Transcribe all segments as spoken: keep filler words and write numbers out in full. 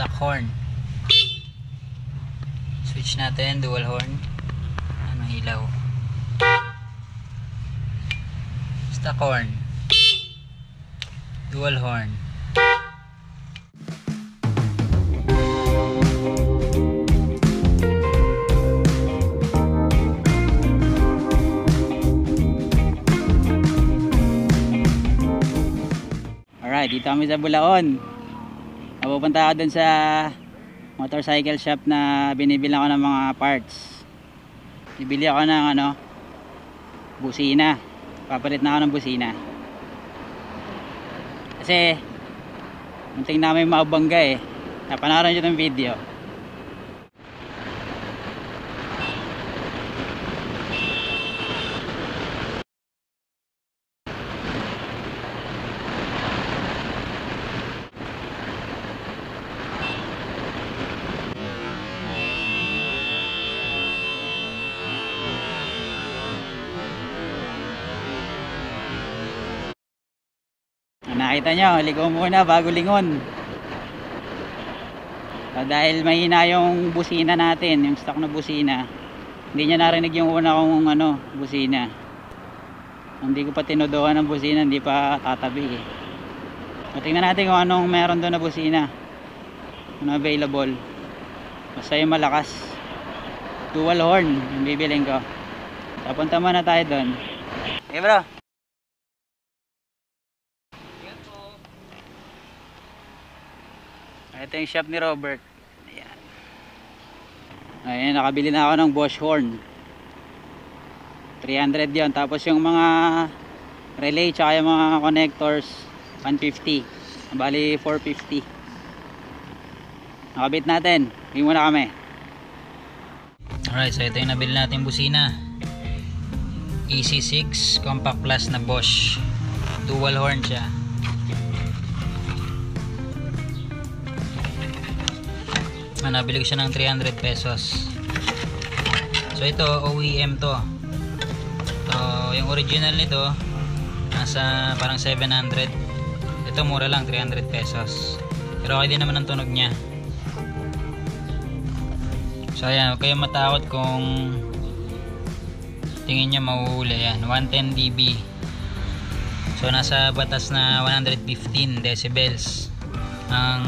stock horn. Switch natin, dual horn. Ano, ilaw. Stock horn. Dual horn. Alright, dito kami sa Bulaon. Pupunta ako dun sa motorcycle shop na binibilang ko ng mga parts. Bibili ako ng ano, busina. Papalit na ako ng busina. Kasi munting na may maubangga eh. Napanaran nyo ng video. Nakita nyo, ligo muna bago lingon. So, dahil mahina yung busina natin, yung stock na busina, hindi niya narinig yung una kong ano, busina. Hindi ko pa tinudukan ng busina, hindi pa tatabi eh. So, tingnan natin kung anong meron doon na busina, ano available. Basta yung malakas, dual horn yung bibiling ko. So, punta muna tayo doon. Okay bro. Ito yung shop ni Robert. Ayan. Ayan, nakabili na ako ng Bosch horn. three hundred yun. Tapos yung mga relay tsaka yung mga connectors, one fifty. Bali, four fifty. Nakabit natin. Hindi muna kami. Alright, so ito yung nabili natin busina. E C six Compact Plus na Bosch. Dual horn siya. Nabili ko siya ng three hundred pesos. So ito O E M to. So yung original nito nasa parang seven hundred. Ito mura lang, three hundred pesos. Pero okay din naman ang tunog niya. So ayan, huwag kayong matakot kung tingin niya mahuhuli. Ayan, one ten decibels. So nasa batas na one fifteen decibels ang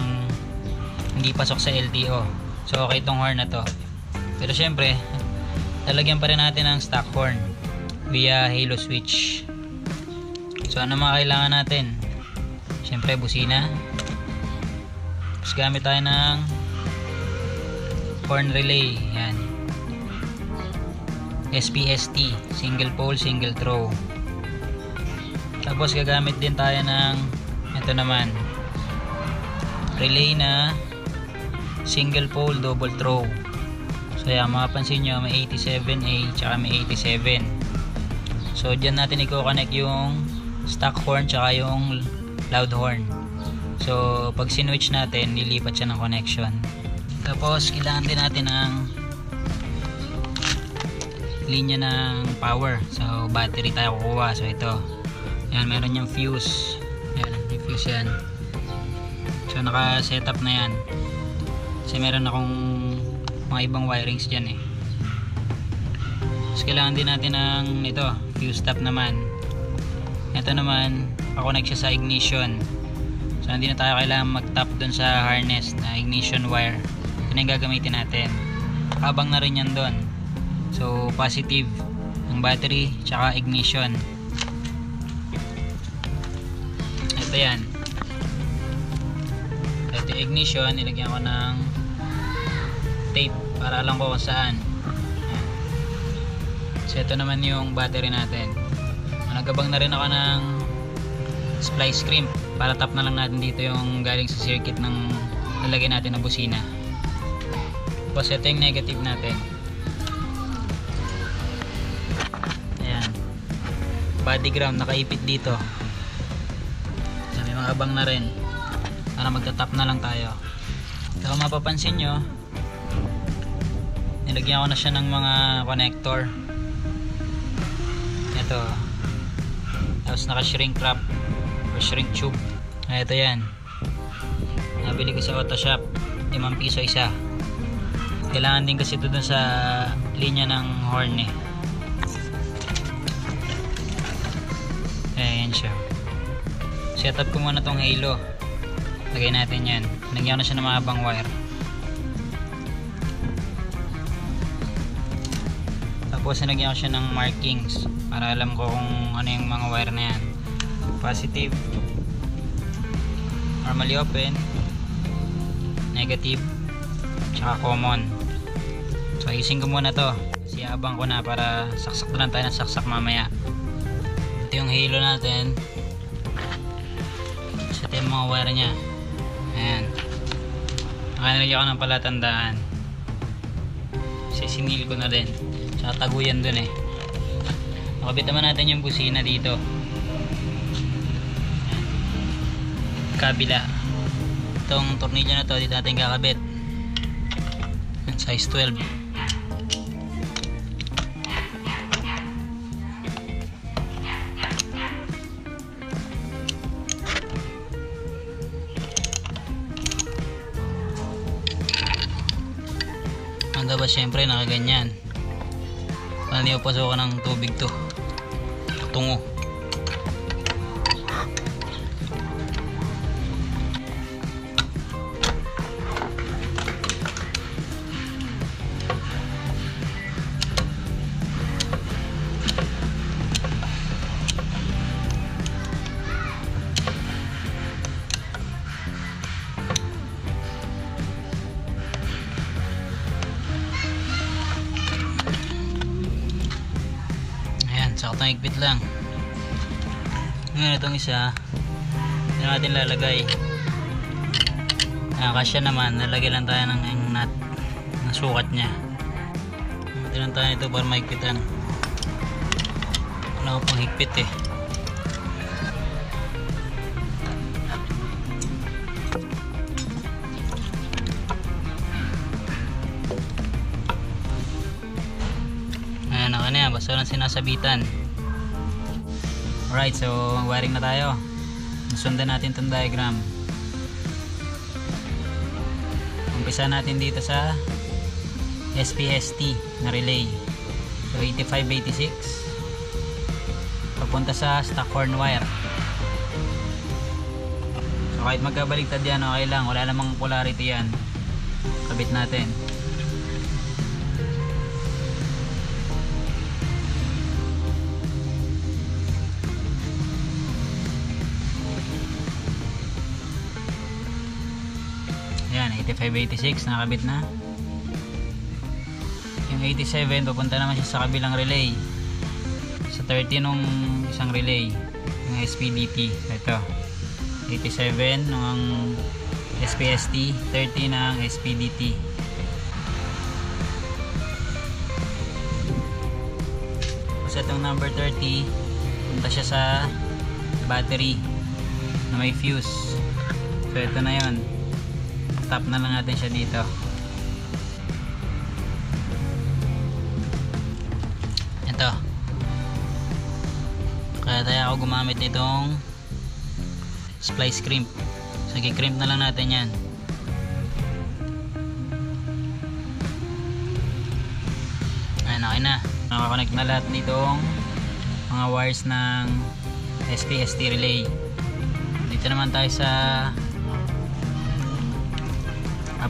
hindi pasok sa L T O. So okay itong horn na to. Pero syempre, talagyan pa rin natin ang stock horn via halo switch. So ano mga kailangan natin? Syempre busina. Tapos gamit tayo ng horn relay. Yan. S P S T, single pole, single throw. Tapos gagamit din tayo ng ito naman, relay na single pole double throw. So yan, makapansin nyo may eighty-seven A tsaka may eighty-seven. So dyan natin i-connect yung stock horn tsaka yung loud horn. So pag sinwitch natin, lilipat sya ng connection. Tapos kailangan din natin ang linya ng power. So battery tayo kukuha. So ito, yan, meron yung fuse. Yan, yung fuse yan. So naka setup na yan. Kasi meron akong mga ibang wirings dyan eh. Tapos kailangan din natin ng ito, fuse tap naman. Ito naman, pa-connect siya sa ignition. So hindi na tayo kailangan mag-tap dun sa harness na ignition wire. Ito na yung gagamitin natin. Abang na rin yan dun. So positive ng battery tsaka ignition. Ito yan. Ito yung ignition, nilagyan ko ng tape para alam ko kung saan. So ito naman yung battery natin. Nagabang na rin ako ng splice crimp para tap na lang natin dito yung galing sa circuit ng lalagyan natin na busina. Tapos ito yung negative natin. Ayan, body ground nakaipit dito. So may mga abang na rin para magtatap na lang tayo. So mapapansin nyo, nilagyan ko na siya ng mga connector. Ito. Tapos naka shrink wrap or shrink tube. Ito yan. Nabili ko sa auto shop. limang piso isa. Kailangan din kasi ito dun sa linya ng horn eh. Ayan siya. Set up ko muna tong halo. Lagay natin yan. Nagyan na siya ng mahabang wire. Tapos nagyan ko siya ng markings para alam ko kung ano yung mga wire na yan. Positive, normally open, negative, tsaka common. So ayusin ko muna to kasi abang ko na para saksak na lang tayo ng saksak mamaya. Ito yung halo natin. So ito yung mga wire nya. Ayan, nakalagyan ko ng palatandaan kasi sinil ko na din, tsaka taguyan dun eh. Nakabit naman natin yung busina dito kabila. Itong tornilyo na to dito natin kakabit, size twelve. Ang gaba syempre nakaganyan. Paano pasokan ng tubig to? Tungo. Sakto higpit lang. Ngayon itong isa hindi natin lalagay. Nakakasya naman, nalagay lang tayo ng nut na sukat nya. Hindi lang tayo ito para mahigpitan. Wala ko pang higpit eh. So, lang sinasabitan. Alright, so wiring na tayo. Sundan natin itong diagram. Umpisa natin dito sa S P S T na relay. So, eighty-five eighty-six. Papunta sa stock horn wire. So, kahit magkabaligtad yan, okay lang. Wala namang polarity yan. Kabit natin. eighty-five eighty-six nakabit na. Yung eighty-seven papunta naman siya sa kabilang relay, sa thirty nung isang relay ng S P D T. Ito eighty-seven ng S P S T, thirty ng S P D T. Kasi itong number thirty punta siya sa battery na may fuse. So ito na yun, tap na lang natin siya dito. Ito. Kaya tayo ako gumamit nitong splice crimp. So i-crimp na lang natin 'yan. Ayan, okay na. Naka-connect na lahat nitong mga wires ng S P S T relay. Dito naman tayo sa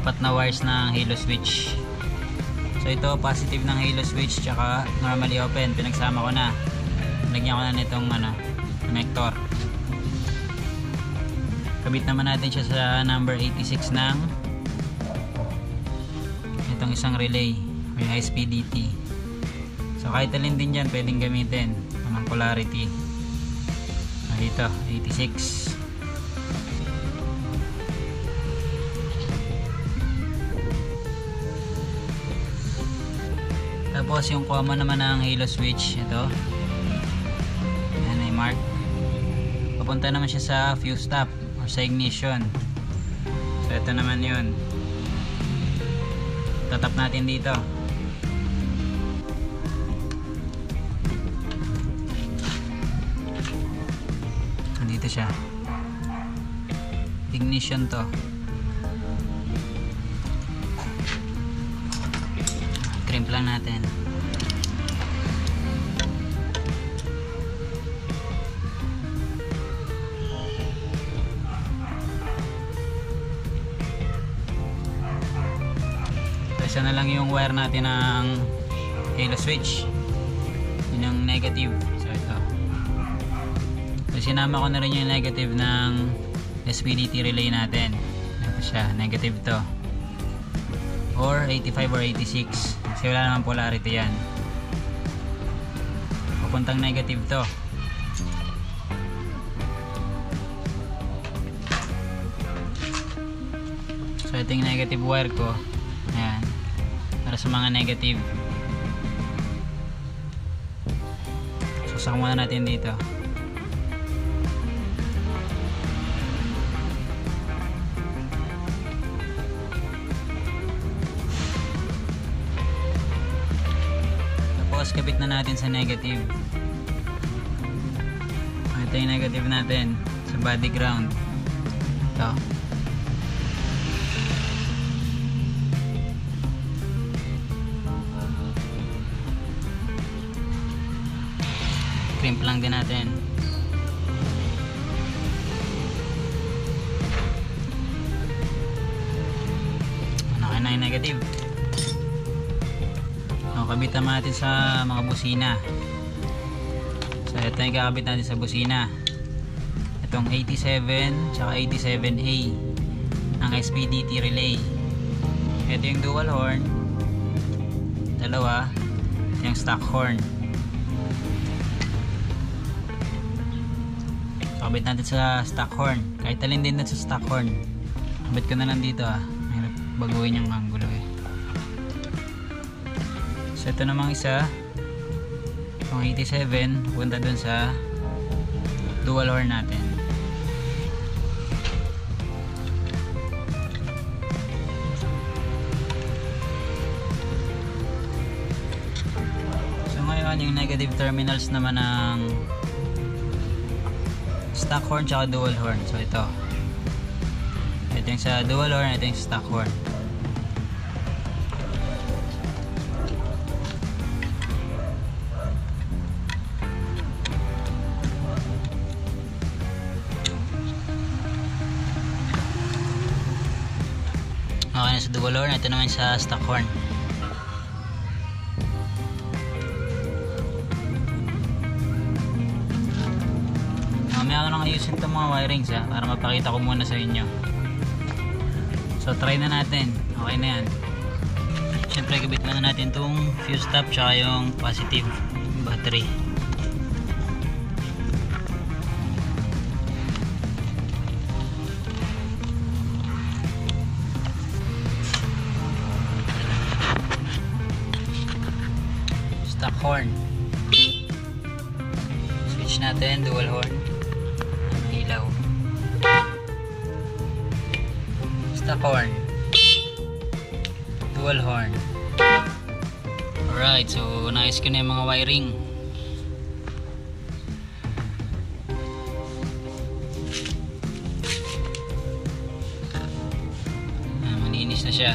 apat na wires ng halo switch. So ito positive ng halo switch tsaka normally open, pinagsama ko na. Lagyan ko na nitong ano, connector. Kabit naman natin siya sa number eighty-six ng itong isang relay o yung S P D T. So kahit alin din dyan pwedeng gamitin ang polarity. So dito eighty-six. Tapos yung common naman ng halo switch, ito. Ayan, ay mark. Papunta naman siya sa fuse tap or sa ignition. So ito naman yun. Tatap natin dito. Dito siya. Ignition to. trimp lang natin. Isa na lang yung wire natin ng halo switch, yun ang negative. So ito, so sinama ko na rin yung negative ng S P D T relay natin. Ito siya, negative to or eighty-five or eighty-six kasi wala naman polarity yan, papuntang negative to. So ito yung negative wire ko. Ayan, para sa mga negative. So saka muna natin dito. Tapos kabit na natin sa negative. Ito yung negative natin sa body ground. Ito. Crimp lang din natin. Naka na yung negative. O, kabitan natin sa mga busina. So ito yung kakabit natin sa busina. Itong eighty-seven tsaka eighty-seven A ang S P D T relay. Ito yung dual horn, dalawa. Ito yung stock horn. Kabit natin sa stock horn. Kahit alin din natin sa stock horn. Kabit ko na lang dito ah. Mahirap baguhin yung angulo eh. So ito namang isa. Itong eighty-seven. Punta dun sa dual horn natin. So ngayon yung negative terminals naman ng stock horn tsaka dual horn. So ito, ito yung sa dual horn, ito yung stock horn. Okay na sa dual horn, ito naman sa stock horn. Kaya ko nang ayusin itong mga wirings ha, para mapakita ko muna sa inyo. So try na natin. Okay na yan. Siyempre gabit na natin itong fuse top tsaka yung positive battery. Stock horn, switch natin dual horn, ilaw, stock horn, dual horn. Alright, so naayos ko na yung mga wiring. Ah, maninis na siya.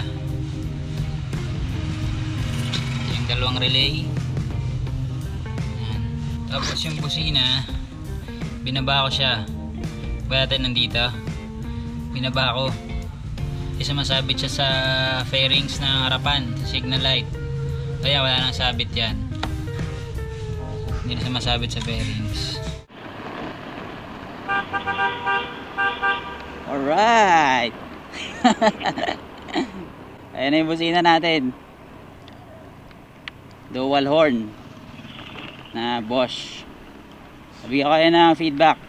Ito yung dalawang relay. Ayan. Tapos yung busina, binaba ko siya. Bata nandito, pinaba ko kasi masabit siya sa fairings ng harapan, sa signal light, kaya wala nang sabit yan, hindi na siya masabit sa fairings. Alright. Ayan na yung busina natin, dual horn na Bosch. Sabi ko kayo ng feedback.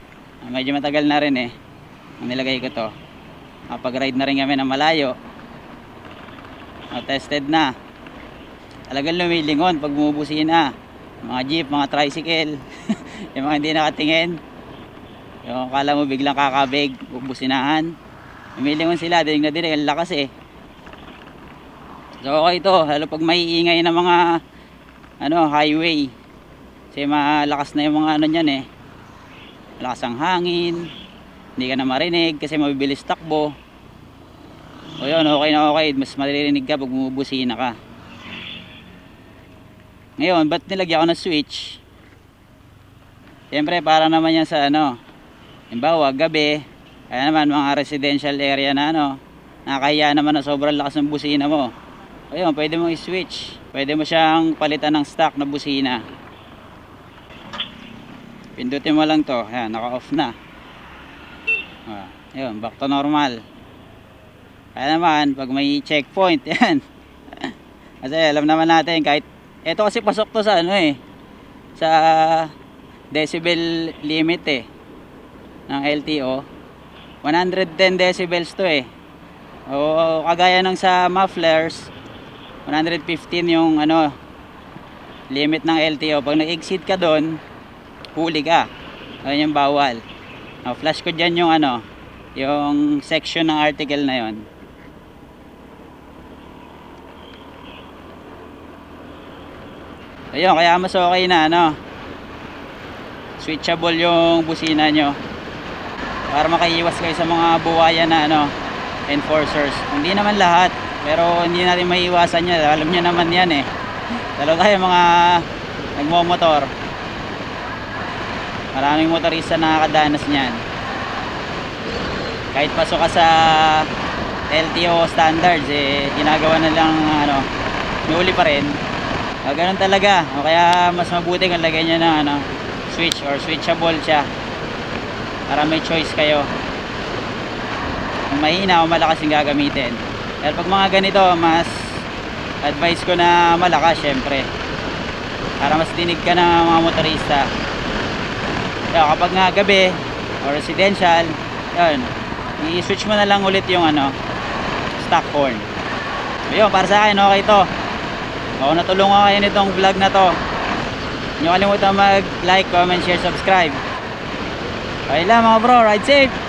Medyo matagal na rin eh ang nilagay ko to. Kapag ride na rin kami ng malayo, o, tested na. Talagang lumilingon pag bumubusina, mga jeep, mga tricycle. Yung mga hindi nakatingin, yung akala mo biglang kakabig, bubusinahan, lumilingon sila, dinig na dinig, ang lakas eh. So okay to, lalo pag may iingay ng mga ano, highway, kasi malakas na yung mga ano nyan eh, lakas ang hangin, hindi ka na marinig kasi mabibilis takbo. O yun, okay na okay, mas maririnig ka pag bumubusina ka. Ngayon, ba't nilagyan ko ng switch? Siyempre, para naman yan sa ano, halimbawa, gabi, kaya naman mga residential area na ano, nakakahiya naman na sobrang lakas ng busina mo. Ayun, pwede mong i-switch. Pwede mo siyang palitan ng stock na busina. Pindutin mo lang to. Ayan, naka-off na. Ayun, back to normal. Kaya naman, pag may checkpoint, yan. Kasi alam naman natin, kahit, eto kasi pasok to sa ano eh, sa decibel limit eh, ng L T O. one hundred ten decibels to eh. O kagaya ng sa mufflers, one hundred fifteen yung ano limit ng L T O. Pag nag-exceed ka doon, huli ka. Ayun yung bawal. O, flash ko dyan yung ano, yung section ng article na yon. Ayun, kaya mas okay na ano, switchable yung busina nyo para makaiwas kayo sa mga buwaya na ano, enforcers. Hindi naman lahat, pero hindi natin maiiwasan yan. Alam nyo naman yan eh. Lalo tayo mga nagmomotor. Maraming motorista nakakadanas niyan. Kahit pasok ka sa L T O standards eh, ginagawa na lang ano, nuli pa rin. Ah, ganun talaga. O kaya mas mabuti kung lagay nyo ng ano, switch or switchable siya. Para may choice kayo. Kung mahina o malakas yung gagamitin. Pero pag mga ganito, mas advice ko na malakas syempre. Para mas tinig ka ng mga motorista. So, kapag nga gabi o residential, yun, i-switch mo na lang ulit yung ano, stock horn. Ayun, para sa akin okay to. O, natulungan kayo nitong vlog na to. Hindi nyo kalimutan mag-like, comment, share, subscribe. Okay lang mga bro, ride safe!